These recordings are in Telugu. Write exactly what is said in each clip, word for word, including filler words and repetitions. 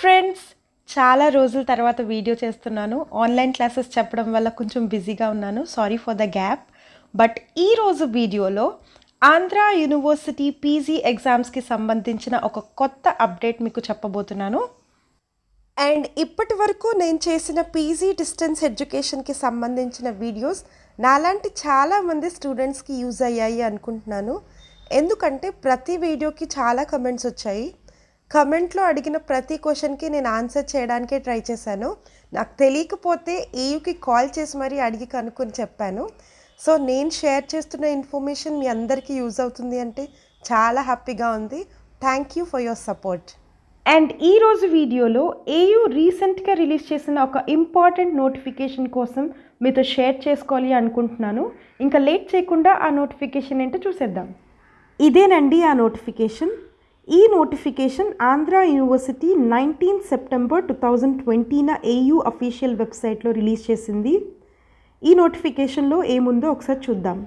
ఫ్రెండ్స్, చాలా రోజుల తర్వాత వీడియో చేస్తున్నాను. ఆన్లైన్ క్లాసెస్ చెప్పడం వల్ల కొంచెం బిజీగా ఉన్నాను, sorry for the gap. But ఈరోజు వీడియోలో ఆంధ్ర యూనివర్సిటీ పీజీ ఎగ్జామ్స్కి సంబంధించిన ఒక కొత్త అప్డేట్ మీకు చెప్పబోతున్నాను. అండ్ ఇప్పటి వరకు నేను చేసిన పీజీ డిస్టెన్స్ ఎడ్యుకేషన్కి సంబంధించిన వీడియోస్ నాలాంటి చాలామంది స్టూడెంట్స్కి యూజ్ అయ్యాయి అనుకుంటున్నాను. ఎందుకంటే ప్రతి వీడియోకి చాలా కమెంట్స్ వచ్చాయి. కమెంట్లో అడిగిన ప్రతి క్వశ్చన్కి నేను ఆన్సర్ చేయడానికే ట్రై చేశాను. నాకు తెలియకపోతే ఏయుకి కాల్ చేసి మరీ అడిగి కనుక్కొని చెప్పాను. సో నేను షేర్ చేస్తున్న ఇన్ఫర్మేషన్ మీ అందరికీ యూజ్ అవుతుంది అంటే చాలా హ్యాపీగా ఉంది. Thank you for your support. And ఈరోజు వీడియోలో ఏయు రీసెంట్గా రిలీజ్ చేసిన ఒక ఇంపార్టెంట్ నోటిఫికేషన్ కోసం మీతో షేర్ చేసుకోవాలి అనుకుంటున్నాను. ఇంకా లేట్ చేయకుండా ఆ నోటిఫికేషన్ ఏంటో చూసేద్దాం. ఇదేనండి ఆ నోటిఫికేషన్. ఈ notification Andhra university nineteen September two thousand twenty AU official వెబ్సైట్లో రిలీజ్ చేసింది. ఈ నోటిఫికేషన్లో ఏముందో ఒకసారి చూద్దాం.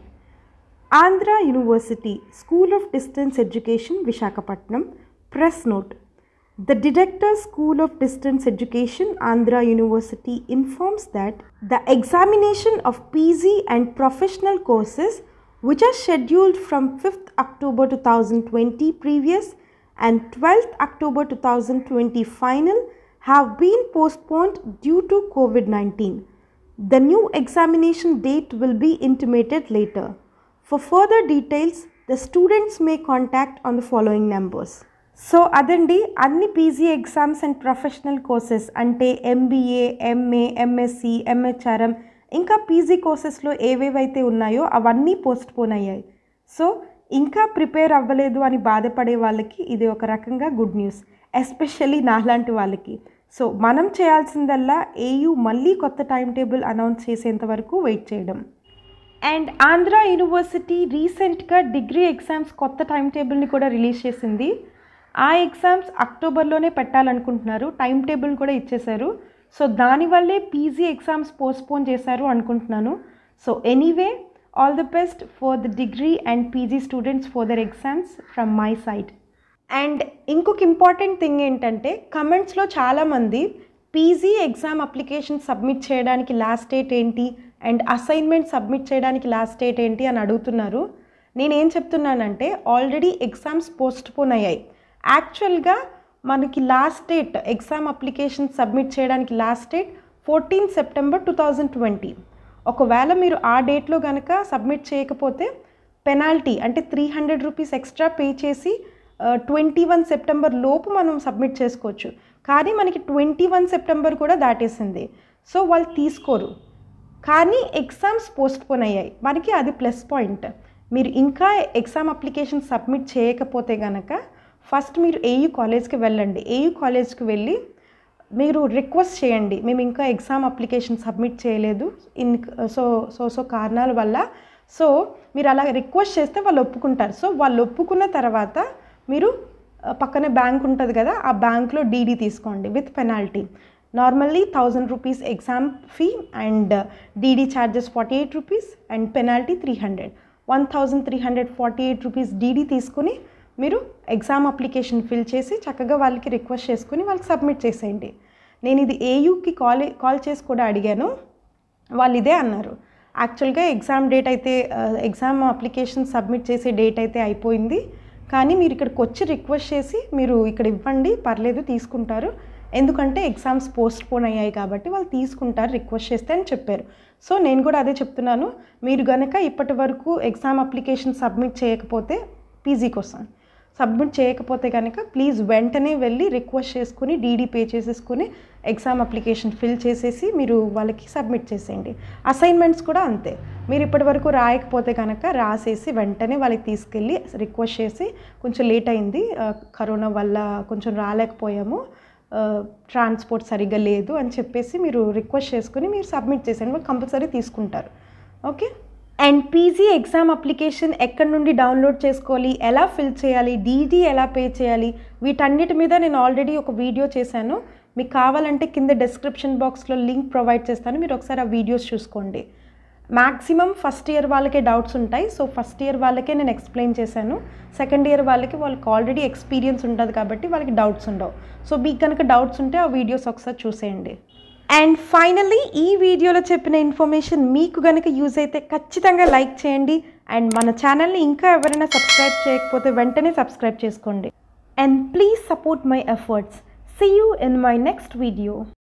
Andhra university school of distance education Visakhapatnam press note. The Director, School of Distance Education, Andhra University informs that the examination of P G and professional courses which are scheduled from fifth October two thousand twenty previous and twelfth October two thousand twenty final have been postponed due to COVID nineteen. The new examination date will be intimated later. For further details, the students may contact on the following numbers. So అదండి అన్ని PG exams and professional courses అంటే ఎంబీఏ, ఎంఏ, ఎంఎస్సి, ఎంహెచ్ఆర్ఎం ఇంకా పీజీ కోర్సెస్లో ఏవేవైతే ఉన్నాయో అవన్నీ పోస్ట్పోన్ అయ్యాయి. సో ఇంకా ప్రిపేర్ అవ్వలేదు అని బాధపడే వాళ్ళకి ఇది ఒక రకంగా గుడ్ న్యూస్, ఎస్పెషల్లీ నాలాంటి వాళ్ళకి. సో మనం చేయాల్సిందల్లా ఏయు మళ్ళీ కొత్త టైం టేబుల్ అనౌన్స్ చేసేంత వరకు వెయిట్ చేయడం. అండ్ ఆంధ్ర యూనివర్సిటీ రీసెంట్గా డిగ్రీ ఎగ్జామ్స్ కొత్త టైం టేబుల్ని కూడా రిలీజ్ చేసింది. ఆ ఎగ్జామ్స్ అక్టోబర్లోనే పెట్టాలనుకుంటున్నారు, టైం టేబుల్ కూడా ఇచ్చేశారు. సో దానివల్లే పీజీ ఎగ్జామ్స్ పోస్ట్పోన్ చేశారు అనుకుంటున్నాను. So anyway, all the best for the degree and PG students for their exams from my side. And ఇంకొక ఇంపార్టెంట్ థింగ్ ఏంటంటే కమెంట్స్లో చాలామంది పీజీ ఎగ్జామ్ అప్లికేషన్ సబ్మిట్ చేయడానికి లాస్ట్ డేట్ ఏంటి అండ్ అసైన్మెంట్ సబ్మిట్ చేయడానికి లాస్ట్ డేట్ ఏంటి అని అడుగుతున్నారు. నేనేం చెప్తున్నానంటే ఆల్రెడీ ఎగ్జామ్స్ పోస్ట్పోన్ అయ్యాయి. యాక్చువల్గా మనకి last date exam application submit చేయడానికి last date fourteen September two thousand twenty. ఒకవేళ మీరు ఆ డేట్లో కనుక సబ్మిట్ చేయకపోతే పెనాల్టీ అంటే three hundred rupees extra pay చేసి ట్వంటీ వన్ సెప్టెంబర్ లోపు మనం సబ్మిట్ చేసుకోవచ్చు. కానీ మనకి ట్వంటీ వన్ సెప్టెంబర్ కూడా దాటేసింది, సో వాళ్ళు తీసుకోరు. కానీ ఎగ్జామ్స్ పోస్ట్పోన్ అయ్యాయి, మనకి అది ప్లస్ పాయింట్. మీరు ఇంకా ఎగ్జామ్ అప్లికేషన్ సబ్మిట్ చేయకపోతే కనుక ఫస్ట్ మీరు ఏయు కాలేజ్కి వెళ్ళండి. ఏయు కాలేజ్కి వెళ్ళి మీరు రిక్వెస్ట్ చేయండి, మేము ఇంకా ఎగ్జామ్ అప్లికేషన్ సబ్మిట్ చేయలేదు ఇన్ సో సో సో కారణాల వల్ల. సో మీరు అలా రిక్వెస్ట్ చేస్తే వాళ్ళు ఒప్పుకుంటారు. సో వాళ్ళు ఒప్పుకున్న తర్వాత మీరు పక్కనే బ్యాంక్ ఉంటుంది కదా, ఆ బ్యాంక్లో డీడీ తీసుకోండి with penalty. Normally thousand rupees exam fee and DD charges forty eight rupees and penalty three hundred one thousand three hundred forty eight rupees DD తీసుకుని మీరు ఎగ్జామ్ అప్లికేషన్ ఫిల్ చేసి చక్కగా వాళ్ళకి రిక్వెస్ట్ చేసుకుని వాళ్ళకి సబ్మిట్ చేసేయండి. నేను ఇది ఏయుకి కాల్ కాల్ చేసి కూడా అడిగాను, వాళ్ళు ఇదే అన్నారు. యాక్చువల్గా ఎగ్జామ్ డేట్ అయితే ఎగ్జామ్ అప్లికేషన్ సబ్మిట్ చేసే డేట్ అయితే అయిపోయింది, కానీ మీరు ఇక్కడికి వచ్చి రిక్వెస్ట్ చేసి మీరు ఇక్కడ ఇవ్వండి, పర్లేదు తీసుకుంటారు, ఎందుకంటే ఎగ్జామ్స్ పోస్ట్పోన్ అయ్యాయి కాబట్టి వాళ్ళు తీసుకుంటారు రిక్వెస్ట్ చేస్తే అని చెప్పారు. సో నేను కూడా అదే చెప్తున్నాను, మీరు కనుక ఇప్పటి వరకు ఎగ్జామ్ అప్లికేషన్ సబ్మిట్ చేయకపోతే పీజీ కోసం సబ్మిట్ చేయకపోతే కనుక ప్లీజ్ వెంటనే వెళ్ళి రిక్వెస్ట్ చేసుకుని డీడీ పే చేసేసుకుని ఎగ్జామ్ అప్లికేషన్ ఫిల్ చేసేసి మీరు వాళ్ళకి సబ్మిట్ చేసేయండి. అసైన్మెంట్స్ కూడా అంతే, మీరు ఇప్పటి వరకు రాయకపోతే కనుక రాసేసి వెంటనే వాళ్ళకి తీసుకెళ్ళి రిక్వెస్ట్ చేసి కొంచెం లేట్ అయింది, కరోనా వల్ల కొంచెం రాలేకపోయాము, ట్రాన్స్పోర్ట్ సరిగ్గా లేదు అని చెప్పేసి మీరు రిక్వెస్ట్ చేసుకుని మీరు సబ్మిట్ చేసేయండి, వాళ్ళు కంపల్సరీ తీసుకుంటారు. Okay. And PG exam application ఎక్కడి నుండి డౌన్లోడ్ చేసుకోవాలి, ఎలా ఫిల్ చేయాలి, డీడీ ఎలా పే చేయాలి, వీటన్నిటి మీద నేను ఆల్రెడీ ఒక వీడియో చేశాను. మీకు కావాలంటే కింద డిస్క్రిప్షన్ బాక్స్లో లింక్ ప్రొవైడ్ చేస్తాను, మీరు ఒకసారి ఆ వీడియోస్ చూసుకోండి. maximum first year వాళ్ళకే doubts ఉంటాయి. So first year వాళ్ళకే నేను explain చేశాను. Second year వాళ్ళకి వాళ్ళకి already experience ఉంటుంది కాబట్టి వాళ్ళకి doubts ఉండవు. So మీకు కనుక doubts ఉంటే ఆ వీడియోస్ ఒకసారి చూసేయండి. And finally, ఈ వీడియోలో చెప్పిన ఇన్ఫర్మేషన్ మీకు గనుక యూజ్ అయితే ఖచ్చితంగా లైక్ చేయండి. And మన ఛానల్ని ఇంకా ఎవరైనా సబ్స్క్రైబ్ చేయకపోతే వెంటనే సబ్స్క్రైబ్ చేసుకోండి. And please support my efforts. See you in my next video.